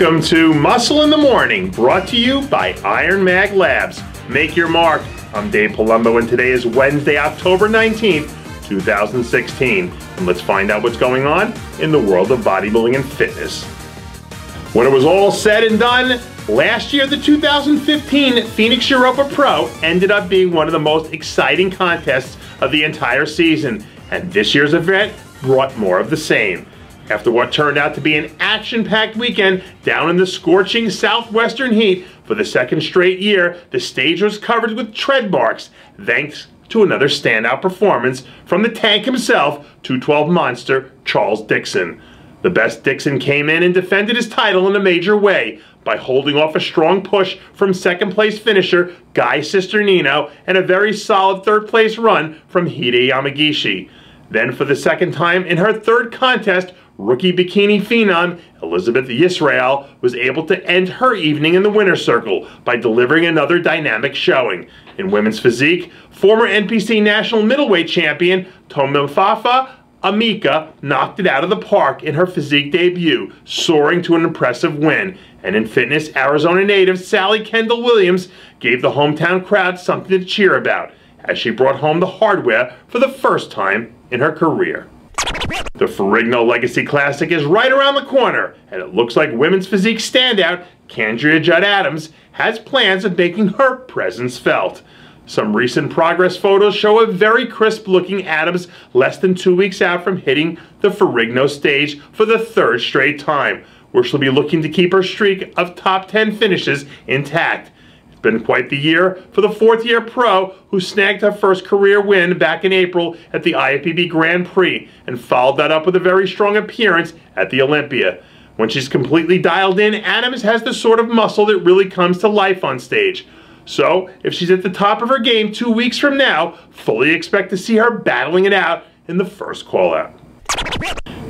Welcome to Muscle in the Morning, brought to you by Iron Mag Labs. Make your mark. I'm Dave Palumbo, and today is Wednesday, October 19th, 2016. And let's find out what's going on in the world of bodybuilding and fitness. When it was all said and done, last year, the 2015 Phoenix Europa Pro ended up being one of the most exciting contests of the entire season, and this year's event brought more of the same. After what turned out to be an action-packed weekend down in the scorching southwestern heat for the second straight year, the stage was covered with tread marks, thanks to another standout performance from the tank himself, 212 monster Charles Dixon. The best Dixon came in and defended his title in a major way by holding off a strong push from second-place finisher Guy Cisternino and a very solid third-place run from Hide Yamagishi. Then, for the second time in her third contest, rookie bikini phenom Elizabeth Yisrael was able to end her evening in the winner's circle by delivering another dynamic showing. In women's physique, former NPC national middleweight champion Tomimfafa Amika knocked it out of the park in her physique debut, soaring to an impressive win. And in fitness, Arizona native Sally Kendall Williams gave the hometown crowd something to cheer about as she brought home the hardware for the first time in her career. The Ferrigno Legacy Classic is right around the corner, and it looks like women's physique standout Candrea Judd-Adams has plans of making her presence felt. Some recent progress photos show a very crisp-looking Adams less than 2 weeks out from hitting the Ferrigno stage for the third straight time, where she'll be looking to keep her streak of top 10 finishes intact. Been quite the year for the fourth-year pro who snagged her first career win back in April at the IFBB Grand Prix and followed that up with a very strong appearance at the Olympia. When she's completely dialed in, Adams has the sort of muscle that really comes to life on stage. So, if she's at the top of her game 2 weeks from now, fully expect to see her battling it out in the first call-out.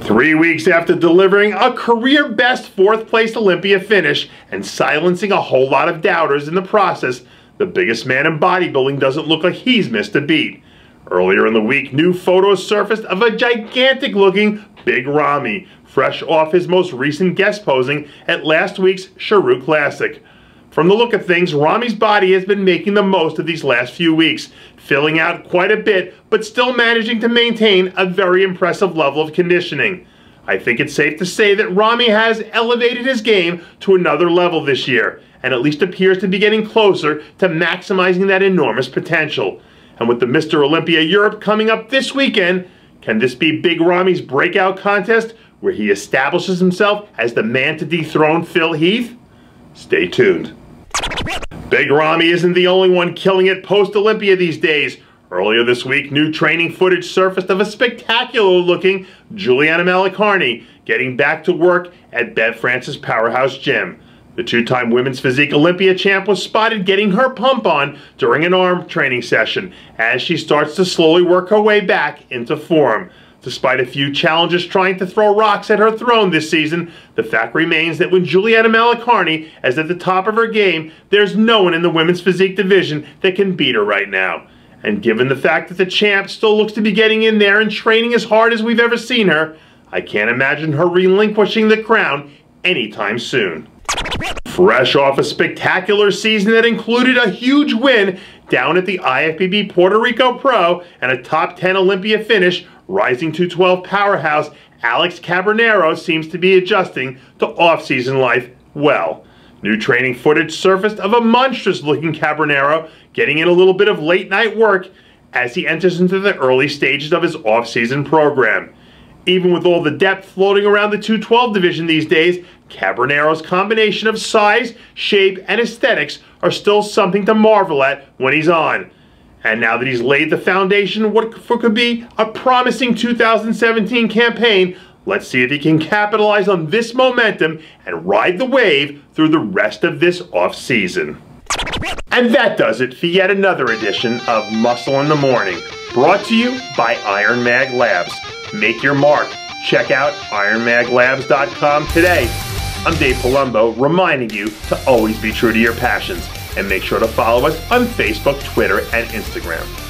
3 weeks after delivering a career-best fourth-place Olympia finish and silencing a whole lot of doubters in the process, the biggest man in bodybuilding doesn't look like he's missed a beat. Earlier in the week, new photos surfaced of a gigantic-looking Big Ramy, fresh off his most recent guest posing at last week's Chiru Classic. From the look of things, Ramy's body has been making the most of these last few weeks, filling out quite a bit, but still managing to maintain a very impressive level of conditioning. I think it's safe to say that Ramy has elevated his game to another level this year, and at least appears to be getting closer to maximizing that enormous potential. And with the Mr. Olympia Europe coming up this weekend, can this be Big Ramy's breakout contest where he establishes himself as the man to dethrone Phil Heath? Stay tuned. Big Ramy isn't the only one killing it post-Olympia these days. Earlier this week, new training footage surfaced of a spectacular-looking Juliana Malacarne getting back to work at Bev Francis Powerhouse Gym. The two-time women's physique Olympia champ was spotted getting her pump on during an arm training session as she starts to slowly work her way back into form. Despite a few challenges trying to throw rocks at her throne this season, the fact remains that when Juliana Malacarne is at the top of her game, there's no one in the women's physique division that can beat her right now. And given the fact that the champ still looks to be getting in there and training as hard as we've ever seen her, I can't imagine her relinquishing the crown anytime soon. Fresh off a spectacular season that included a huge win down at the IFBB Puerto Rico Pro and a top 10 Olympia finish, rising 212 powerhouse Alex Cambronero seems to be adjusting to off-season life well. New training footage surfaced of a monstrous-looking Cambronero getting in a little bit of late-night work as he enters into the early stages of his off-season program. Even with all the depth floating around the 212 division these days, Cambronero's combination of size, shape, and aesthetics are still something to marvel at when he's on. And now that he's laid the foundation for what could be a promising 2017 campaign, let's see if he can capitalize on this momentum and ride the wave through the rest of this off-season. And that does it for yet another edition of Muscle in the Morning, brought to you by Iron Mag Labs. Make your mark. Check out IronMagLabs.com today. I'm Dave Palumbo, reminding you to always be true to your passions. And make sure to follow us on Facebook, Twitter, and Instagram.